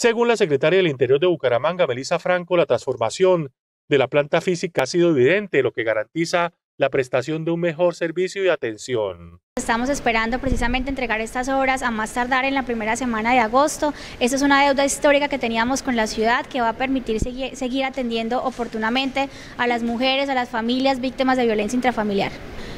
Según la secretaria del Interior de Bucaramanga, Melissa Franco, la transformación de la planta física ha sido evidente, lo que garantiza la prestación de un mejor servicio y atención. Estamos esperando precisamente entregar estas obras a más tardar en la primera semana de agosto. Esta es una deuda histórica que teníamos con la ciudad que va a permitir seguir atendiendo oportunamente a las mujeres, a las familias víctimas de violencia intrafamiliar.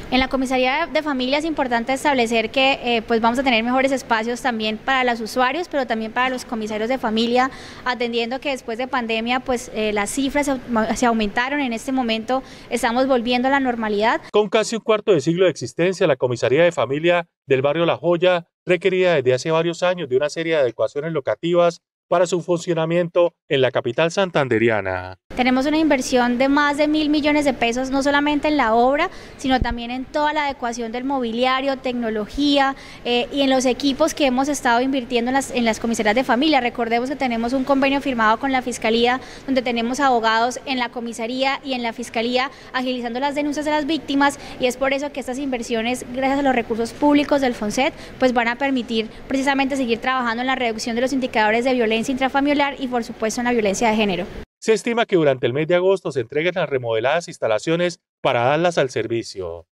En la comisaría de familia es importante establecer que pues vamos a tener mejores espacios también para los usuarios, pero también para los comisarios de familia, atendiendo que después de pandemia pues las cifras se aumentaron. En este momento estamos volviendo a la normalidad. Con casi un cuarto de siglo de existencia, la comisaría de familia del barrio La Joya requería desde hace varios años de una serie de adecuaciones locativas para su funcionamiento en la capital santandereana. Tenemos una inversión de más de 1.000 millones de pesos, no solamente en la obra, sino también en toda la adecuación del mobiliario, tecnología y en los equipos que hemos estado invirtiendo en las comisarías de familia. Recordemos que tenemos un convenio firmado con la Fiscalía, donde tenemos abogados en la comisaría y en la Fiscalía agilizando las denuncias de las víctimas, y es por eso que estas inversiones, gracias a los recursos públicos del FONSET, pues van a permitir precisamente seguir trabajando en la reducción de los indicadores de violencia intrafamiliar y por supuesto en la violencia de género. Se estima que durante el mes de agosto se entreguen las remodeladas instalaciones para darlas al servicio.